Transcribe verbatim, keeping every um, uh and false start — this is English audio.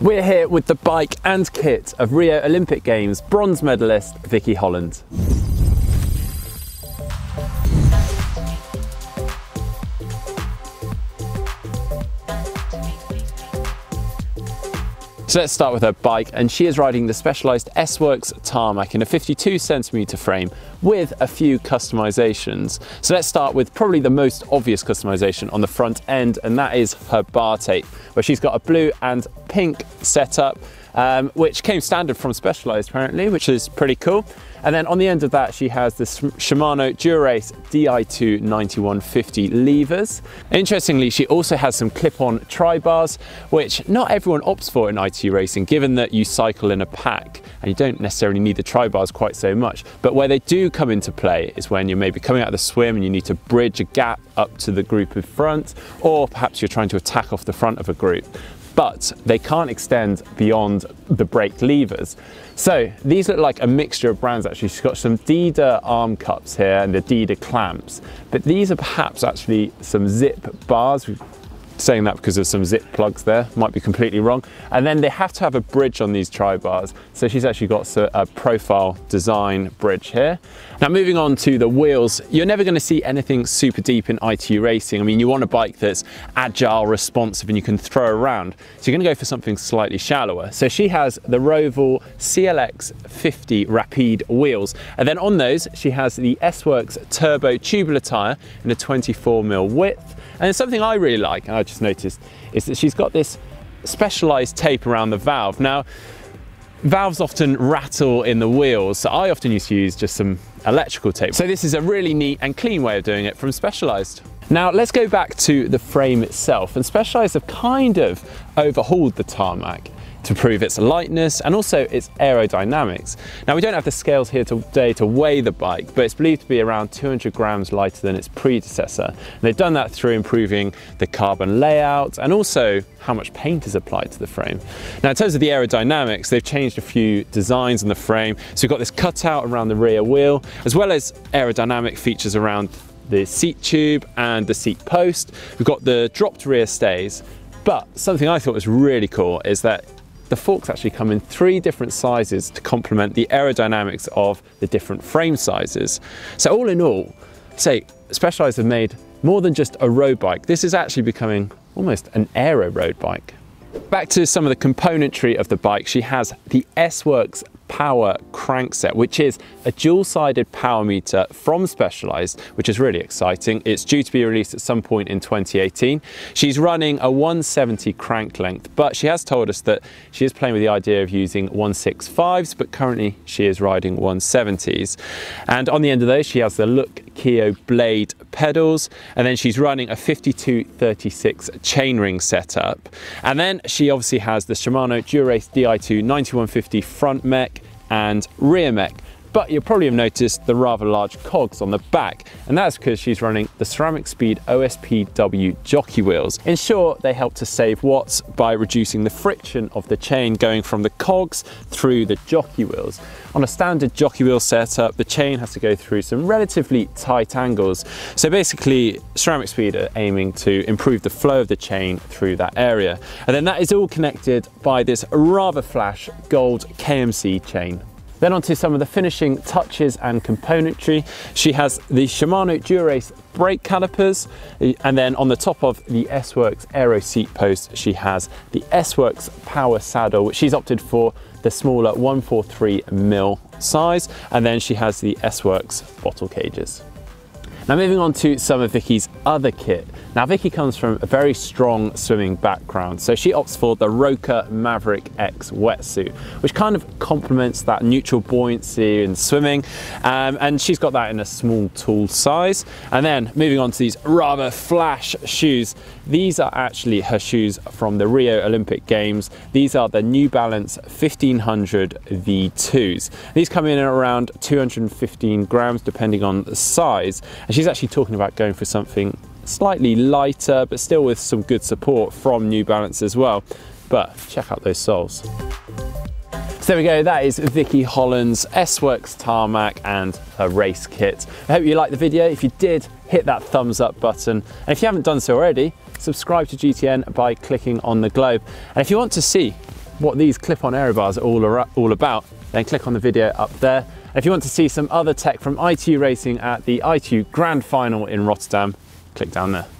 We're here with the bike and kit of Rio Olympic Games bronze medalist Vicky Holland. So let's start with her bike, and she is riding the Specialized S-Works Tarmac in a fifty-two centimeter frame with a few customizations. So let's start with probably the most obvious customization on the front end, and that is her bar tape, where she's got a blue and pink setup, um, which came standard from Specialized apparently, which is pretty cool. And then on the end of that, she has this Shimano Dura-Ace D I two ninety-one fifty levers. Interestingly, she also has some clip-on tri-bars, which not everyone opts for in I T U racing, given that you cycle in a pack and you don't necessarily need the tri-bars quite so much. But where they do come into play is when you're maybe coming out of the swim and you need to bridge a gap up to the group in front, or perhaps you're trying to attack off the front of a group. But they can't extend beyond the brake levers. So these look like a mixture of brands actually. She's got some Deda arm cups here and the Deda clamps, but these are perhaps actually some Zipp bars. Saying that because of some Zipp plugs there, might be completely wrong. And then they have to have a bridge on these tri-bars. So she's actually got a Profile Design bridge here. Now moving on to the wheels, you're never gonna see anything super deep in I T U racing. I mean, you want a bike that's agile, responsive, and you can throw around. So you're gonna go for something slightly shallower. So she has the Roval C L X fifty Rapide wheels. And then on those, she has the S-Works Turbo tubular tire in a twenty-four mil width. And something I really like, and I just noticed, is that she's got this Specialized tape around the valve. Now, valves often rattle in the wheels, so I often used to use just some electrical tape. So this is a really neat and clean way of doing it from Specialized. Now let's go back to the frame itself, and Specialized have kind of overhauled the Tarmac to prove its lightness and also its aerodynamics. Now we don't have the scales here today to weigh the bike, but it's believed to be around two hundred grams lighter than its predecessor. And they've done that through improving the carbon layout and also how much paint is applied to the frame. Now in terms of the aerodynamics, they've changed a few designs on the frame. So we've got this cutout around the rear wheel, as well as aerodynamic features around the seat tube and the seat post. We've got the dropped rear stays, but something I thought was really cool is that the forks actually come in three different sizes to complement the aerodynamics of the different frame sizes. So all in all, say Specialized have made more than just a road bike. This is actually becoming almost an aero road bike. Back to some of the componentry of the bike, she has the S-Works power crankset, which is a dual-sided power meter from Specialized, which is really exciting. It's due to be released at some point in twenty eighteen. She's running a one seventy crank length, but she has told us that she is playing with the idea of using one sixty-fives, but currently she is riding one seventies. And on the end of those, she has the Look Keo blade pedals, and then she's running a fifty-two thirty-six chainring setup. And then she obviously has the Shimano Dura-Ace D I two ninety-one fifty front mech and rear mech, but you'll probably have noticed the rather large cogs on the back, and that's because she's running the Ceramic Speed O S P W jockey wheels. In short, they help to save watts by reducing the friction of the chain going from the cogs through the jockey wheels. On a standard jockey wheel setup, the chain has to go through some relatively tight angles, so basically Ceramic Speed are aiming to improve the flow of the chain through that area. And then that is all connected by this rather flash gold K M C chain. Then onto some of the finishing touches and componentry. She has the Shimano Dura-Ace brake calipers, and then on the top of the S-Works aero seat post, she has the S-Works power saddle, which she's opted for the smaller one forty-three mil size, and then she has the S-Works bottle cages. Now moving on to some of Vicky's other kit. Now Vicky comes from a very strong swimming background, so she opts for the Roka Maverick X wetsuit, which kind of complements that neutral buoyancy in swimming, um, and she's got that in a small tool size. And then moving on to these rather flash shoes. These are actually her shoes from the Rio Olympic Games. These are the New Balance fifteen hundred V twos. These come in at around two hundred fifteen grams, depending on the size. And she's actually talking about going for something slightly lighter, but still with some good support from New Balance as well. But check out those soles. So there we go, that is Vicky Holland's S-Works Tarmac and her race kit. I hope you liked the video. If you did, hit that thumbs up button. And if you haven't done so already, subscribe to G T N by clicking on the globe. And if you want to see what these clip-on aero bars are all, are all about, then click on the video up there. And if you want to see some other tech from I T U Racing at the I T U Grand Final in Rotterdam, click down there.